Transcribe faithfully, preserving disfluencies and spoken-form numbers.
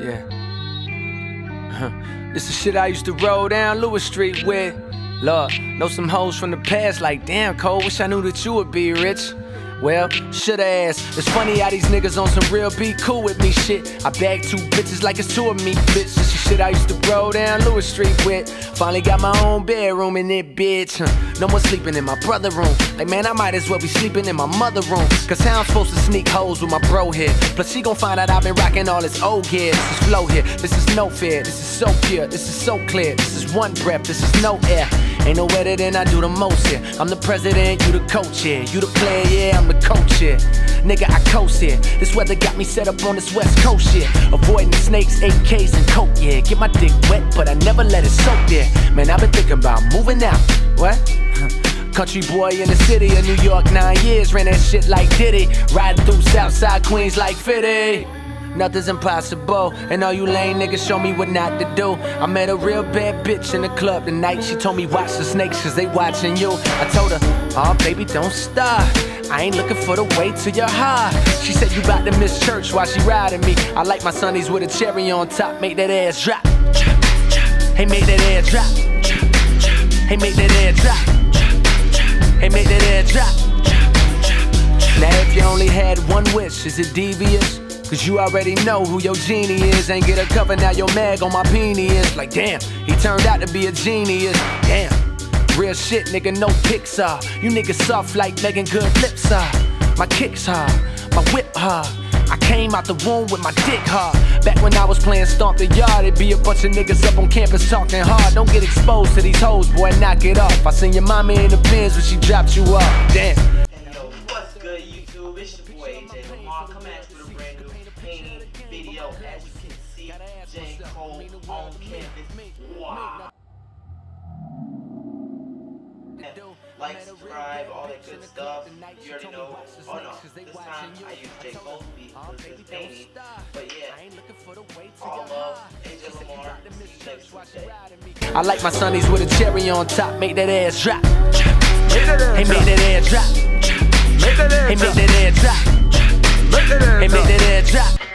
Yeah. This is shit I used to roll down Lewis Street with. Lord, know some hoes from the past like, damn, Cole, wish I knew that you would be rich. Well, shoulda asked. It's funny how these niggas on some real be cool with me shit. I bagged two bitches like it's two of me, bitch. This is shit I used to roll down Lewis Street with. Finally got my own bedroom in it, bitch. Huh. No more sleeping in my brother room. Like, man, I might as well be sleeping in my mother room. Cause how I'm supposed to sneak hoes with my bro here? Plus, she gon' find out I've been rocking all this old gear. This is flow here. This is no fear. This is so pure. This is so clear. This is one breath. This is no air. Ain't no better than I do the most here. I'm the president, you the coach here. You the player, yeah, I'm the coach here. Nigga, I coast here. This weather got me set up on this west coast shit. Avoiding snakes, A Ks, and coke, yeah. Get my dick wet, but I never let it soak there. Man, I've been thinking about moving out. What? Country boy in the city of New York, nine years. Ran that shit like Diddy. Riding through Southside Queens like Fitty. Nothing's impossible, and all you lame niggas show me what not to do. I met a real bad bitch in the club tonight. She told me watch the snakes cause they watching you. I told her, oh baby, don't stop. I ain't looking for the way to your heart. She said you bout to miss church while she riding me. I like my sunnies with a cherry on top. Make that ass drop. Hey, make that ass drop. Hey, make that ass drop. Hey, make that ass drop. Now if you only had one wish, is it devious? Cause you already know who your genie is. Ain't get a cover, now your mag on my peenie is. Like damn, he turned out to be a genius. Damn, real shit nigga, no Pixar. You niggas soft like Megan Good lips are. My kicks hard, my whip hard. I came out the womb with my dick hard. Back when I was playing Stomp the Yard, it'd be a bunch of niggas up on campus talking hard. Don't get exposed to these hoes, boy, knock it off. I seen your mama in the bins when she dropped you off. Damn. What's good YouTube, it's your boy A J Lamar, coming at you with a brand new painting video. As you can see, J. Cole on canvas. Wow. Like, subscribe, all that good stuff. You already know. Oh no, this time I use J. Cole because it's painting. But yeah, all love, A J Lamar, see you next. I like my sunnies with a cherry on top. Make that ass drop. Hey, make that ass drop. Make that air drop. Hey, make that air drop. Hey, make that air drop.